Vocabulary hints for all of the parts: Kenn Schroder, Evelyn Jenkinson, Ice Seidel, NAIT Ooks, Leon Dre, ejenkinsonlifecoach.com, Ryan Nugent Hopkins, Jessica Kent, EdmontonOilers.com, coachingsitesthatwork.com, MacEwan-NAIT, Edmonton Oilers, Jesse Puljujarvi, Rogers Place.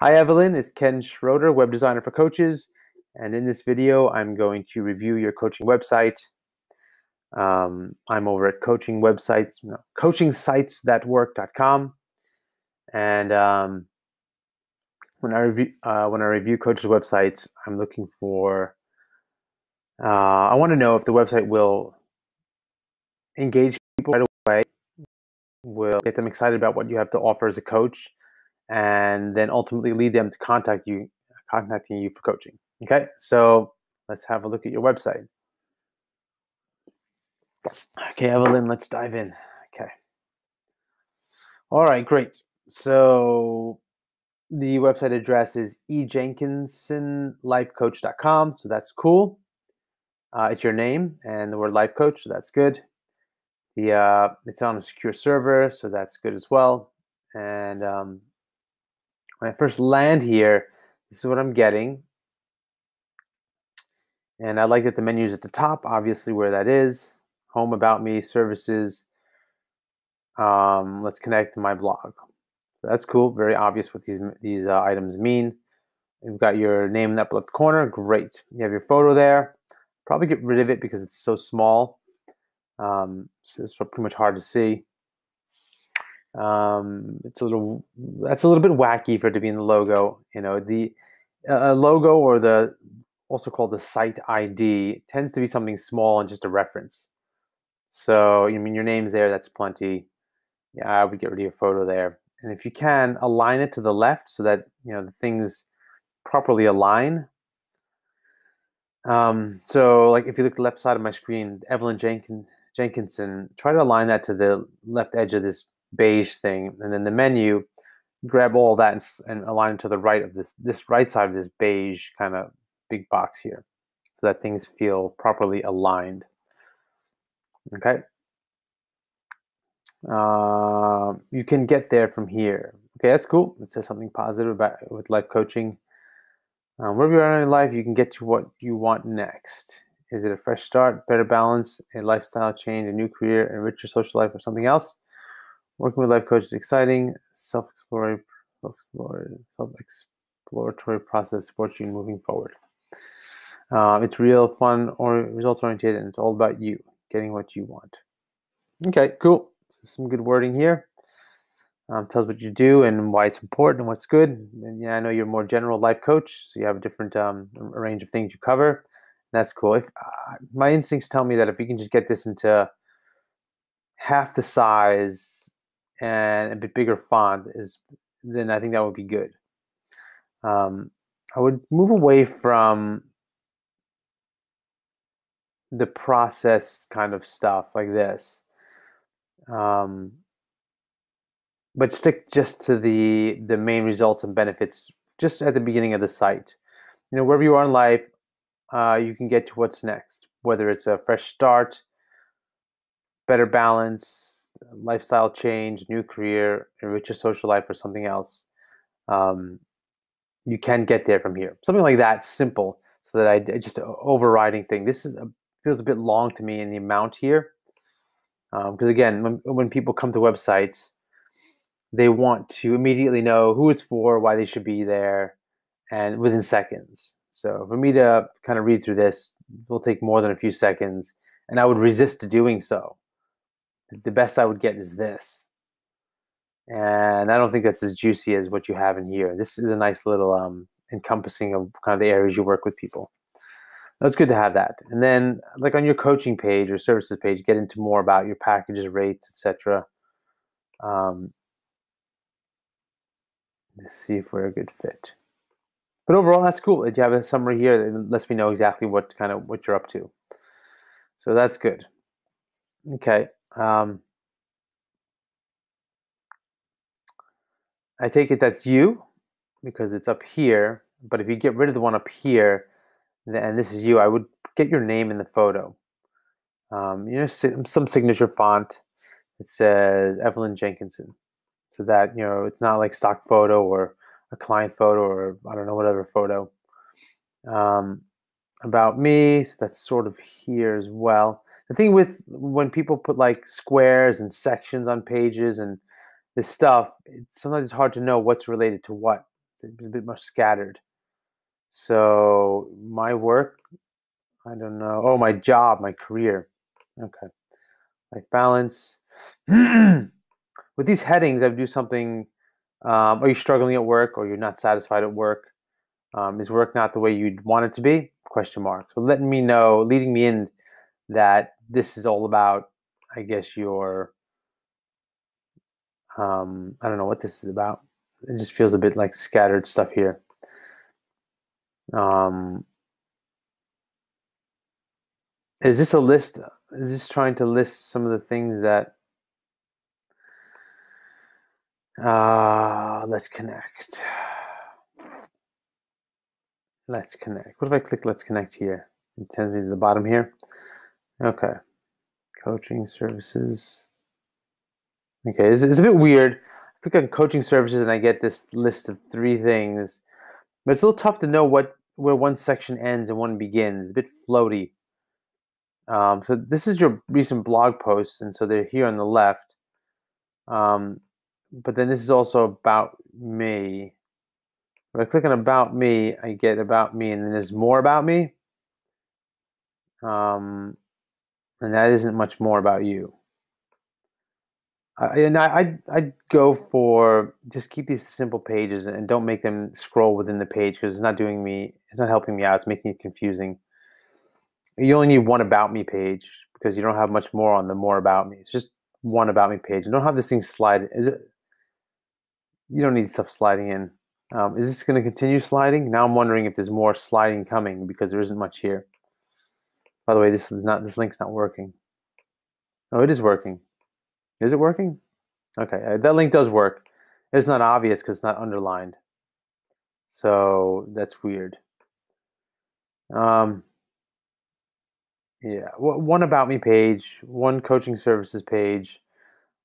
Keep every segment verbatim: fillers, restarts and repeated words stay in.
Hi Evelyn, it's Kenn Schroder, web designer for coaches, and in this video I'm going to review your coaching website. Um, I'm over at coaching websites, no, coaching sites that work dot com, and um, when I review uh, when I review coaches' websites, I'm looking for uh, I want to know if the website will engage people right away, will get them excited about what you have to offer as a coach, and then ultimately lead them to contact you, contacting you for coaching. Okay, so let's have a look at your website. Okay, Evelyn, let's dive in. Okay. All right, great. So the website address is e jenkinson life coach dot com, so that's cool. Uh, it's your name and the word life coach, so that's good. The uh, it's on a secure server, so that's good as well. And um, when I first land here, this is what I'm getting. And I like that the menu's at the top, obviously, where that is. Home, about me, services. Um, let's connect to my blog. So that's cool. Very obvious what these these uh, items mean. You've got your name in the upper left corner. Great. You have your photo there. Probably get rid of it because it's so small. Um, so it's pretty much hard to see. Um, it's a little, that's a little bit wacky for it to be in the logo. You know, the uh, logo, or the also called the site I D, tends to be something small and just a reference. So, I mean, your name's there, that's plenty. Yeah, I would get rid of your photo there. And if you can, align it to the left so that, you know, the things properly align. Um, so, like, if you look at the left side of my screen, Evelyn Jenkin Jenkinson, try to align that to the left edge of this beige thing, and then the menu, grab all that and, and align it to the right of this this right side of this beige kind of big box here, so that things feel properly aligned. Okay, uh, you can get there from here. Okay, that's cool. It says something positive about with life coaching. Um, wherever you are in your life, you can get to what you want next. Is it a fresh start, better balance, a lifestyle change, a new career, a richer social life, or something else? Working with life coach is exciting. Self-exploratory, self-exploratory process supports you in moving forward. Uh, it's real, fun, or results-oriented, and it's all about you getting what you want. Okay, cool. So some good wording here. Um, tells what you do and why it's important and what's good. And yeah, I know you're a more general life coach, so you have a different um, range of things you cover. That's cool. If uh, my instincts tell me that if you can just get this into half the size and a bit bigger font, is then I think that would be good. Um, I would move away from the processed kind of stuff like this, um, but stick just to the the main results and benefits just at the beginning of the site. You know, wherever you are in life, uh, you can get to what's next, whether it's a fresh start, better balance, lifestyle change, new career, enrich your social life, or something else. Um, you can get there from here. Something like that, simple, so that I just an overriding thing. This is a, feels a bit long to me in the amount here, because um, again, when when people come to websites, they want to immediately know who it's for, why they should be there, and within seconds. So for me to kind of read through this will take more than a few seconds, and I would resist to doing so. The best I would get is this, and I don't think that's as juicy as what you have in here. This is a nice little um, encompassing of kind of the areas you work with people. That's good to have that. And then, like on your coaching page or services page, get into more about your packages, rates, et cetera. Um, let's see if we're a good fit. But overall, that's cool. You have a summary here that lets me know exactly what kind of what you're up to. So that's good. Okay. Um, I take it that's you because it's up here, but if you get rid of the one up here and this is you, I would get your name in the photo. Um, you know, some signature font that says Evelyn Jenkinson, so that, you know, it's not like stock photo or a client photo or I don't know, whatever photo. Um, about me, so that's sort of here as well. The thing with when people put like squares and sections on pages and this stuff, it's sometimes it's hard to know what's related to what. It's a bit more scattered. So my work, I don't know. Oh, my job, my career. Okay. Life balance. With these headings, I do something. Um, are you struggling at work, or you're not satisfied at work? Um, is work not the way you'd want it to be? Question mark. So letting me know, leading me in that this is all about, I guess, your, um, I don't know what this is about. It just feels a bit like scattered stuff here. Um, is this a list? Is this trying to list some of the things that, uh, let's connect. Let's connect. What if I click let's connect here? It sends me to the bottom here. Okay. Coaching services. Okay, it's, it's a bit weird. I click on coaching services and I get this list of three things. But it's a little tough to know what where one section ends and one begins. It's a bit floaty. Um, so this is your recent blog posts, and so they're here on the left. Um, but then this is also about me. When I click on about me, I get about me, and then there's more about me. Um, and that isn't much more about you. Uh, and I, I'd, I'd go for just keep these simple pages and don't make them scroll within the page, because it's not doing me, it's not helping me out. It's making it confusing. You only need one about me page, because you don't have much more on the more about me. It's just one about me page. You don't have this thing slide. Is it? You don't need stuff sliding in. Um, is this going to continue sliding? Now I'm wondering if there's more sliding coming, because there isn't much here. By the way, this is not this link's not working. Oh, it is working. Is it working? Okay, uh, that link does work. It's not obvious because it's not underlined. So that's weird. Um, yeah, one about me page, one coaching services page.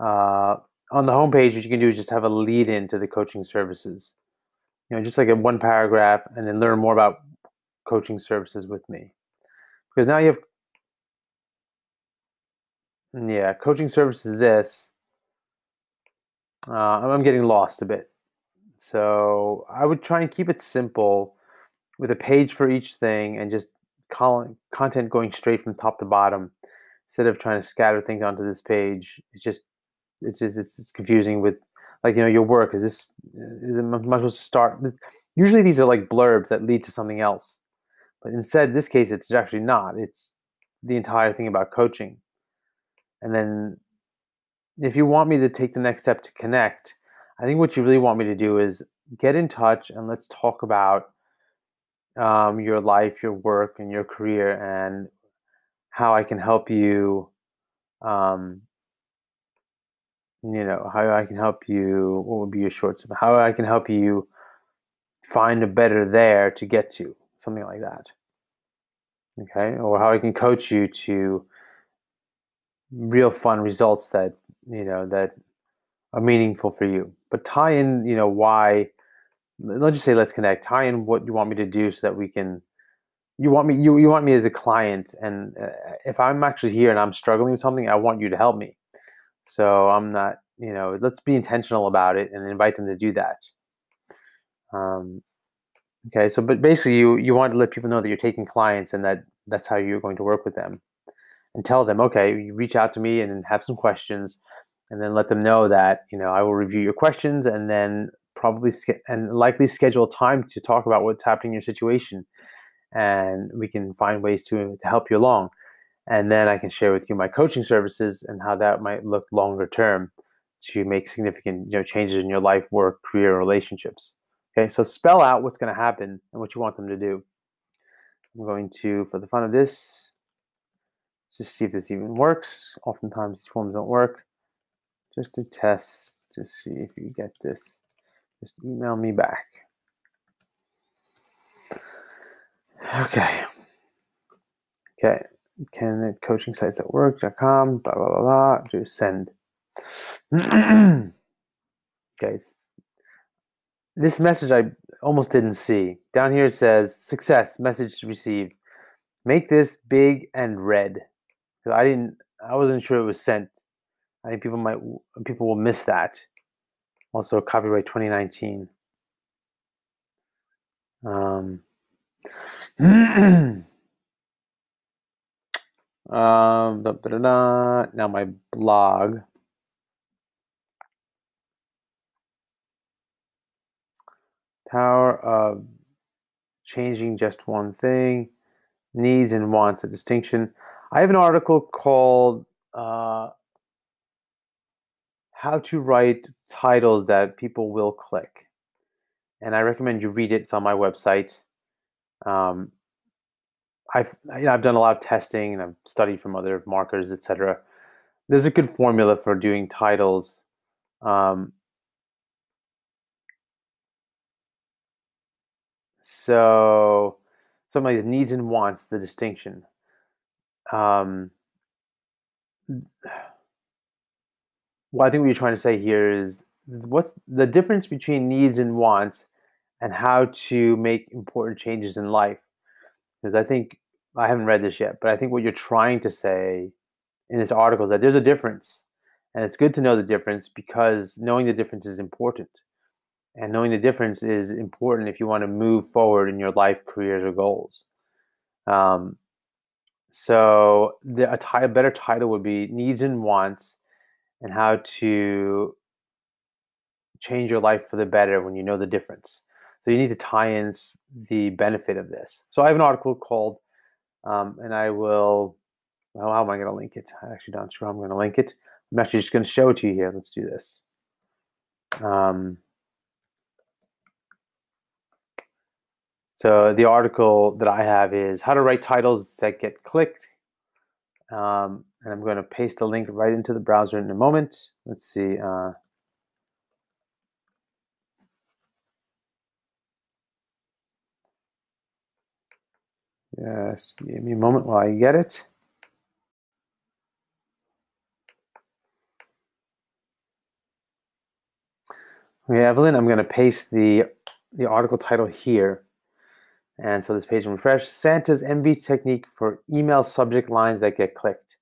Uh, on the home page, what you can do is just have a lead in to the coaching services. You know, just like in one paragraph, and then learn more about coaching services with me. Because now you have, yeah, coaching services this. Uh, I'm getting lost a bit. So I would try and keep it simple with a page for each thing, and just call, content going straight from top to bottom, instead of trying to scatter things onto this page. It's just, it's just, it's, it's confusing with, like, you know, your work. Is this, is it much supposed to start? Usually these are like blurbs that lead to something else. But instead, in this case, it's actually not. It's the entire thing about coaching. And then if you want me to take the next step to connect, I think what you really want me to do is get in touch, and let's talk about um, your life, your work, and your career, and how I can help you, um, you know, how I can help you, what would be your short step, how I can help you find a better there to get to. Something like that, okay? Or how I can coach you to real fun results that, you know, that are meaningful for you. But tie in, you know, why, let's just say let's connect, tie in what you want me to do, so that we can, you want me, you, you want me as a client, and uh, if I'm actually here and I'm struggling with something, I want you to help me. So I'm not, you know, let's be intentional about it and invite them to do that. Um, Okay, so but basically you, you want to let people know that you're taking clients, and that that's how you're going to work with them. And tell them, okay, you reach out to me and have some questions, and then let them know that, you know, I will review your questions, and then probably and likely schedule time to talk about what's happening in your situation, and we can find ways to, to help you along. And then I can share with you my coaching services and how that might look longer term to make significant, you know, changes in your life, work, career, relationships. Okay, so spell out what's going to happen and what you want them to do. I'm going to, for the fun of this, just see if this even works. Oftentimes these forms don't work. Just to test to see if you get this. Just email me back. Okay. Okay. Kenn at coaching sites at work dot com, blah, blah, blah, blah. Just send. Okay, it's this message I almost didn't see. Down here it says, success, message received. Make this big and red. So I didn't, I wasn't sure it was sent. I think people might, people will miss that. Also copyright twenty nineteen. Um, um, da, da, da, da. Now my blog. Power of changing just one thing. Needs and wants, a distinction. I have an article called uh, How to Write Titles That People Will Click. And I recommend you read it. It's on my website. Um, I've, you know, I've done a lot of testing, and I've studied from other marketers, et cetera. There's a good formula for doing titles. Um, so somebody's needs and wants, the distinction. Um, well, I think what you're trying to say here is, what's the difference between needs and wants and how to make important changes in life? Because I think, I haven't read this yet, but I think what you're trying to say in this article is that there's a difference. And it's good to know the difference, because knowing the difference is important. And knowing the difference is important if you want to move forward in your life, careers, or goals. Um, so the, a, t- a better title would be Needs and Wants and How to Change Your Life for the Better When You Know the Difference. So you need to tie in the benefit of this. So I have an article called, um, and I will, well, how am I going to link it? I'm actually not sure I'm going to link it. I'm actually just going to show it to you here. Let's do this. Um, so the article that I have is How to Write Titles That Get Clicked. Um, and I'm going to paste the link right into the browser in a moment. Let's see. Uh, Yes, give me a moment while I get it. Okay, Evelyn, I'm going to paste the the article title here. And so this page will refresh. Santa's M V technique for email subject lines that get clicked.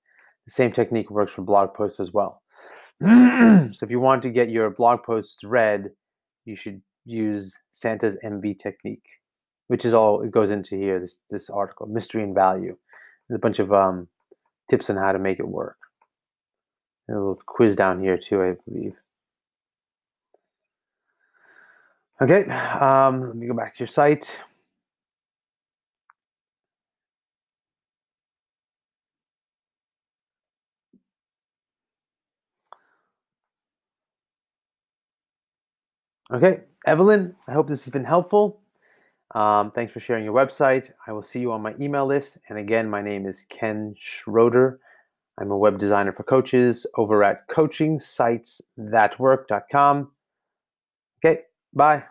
The same technique works for blog posts as well. So if you want to get your blog posts read, you should use Santa's M V technique, which is all it goes into here, this this article, Mystery and Value. There's a bunch of um, tips on how to make it work. And a little quiz down here too, I believe. Okay, um, let me go back to your site. Okay, Evelyn, I hope this has been helpful. Um, thanks for sharing your website. I will see you on my email list. And again, my name is Kenn Schroder. I'm a web designer for coaches over at coaching sites that work dot com. Okay, bye.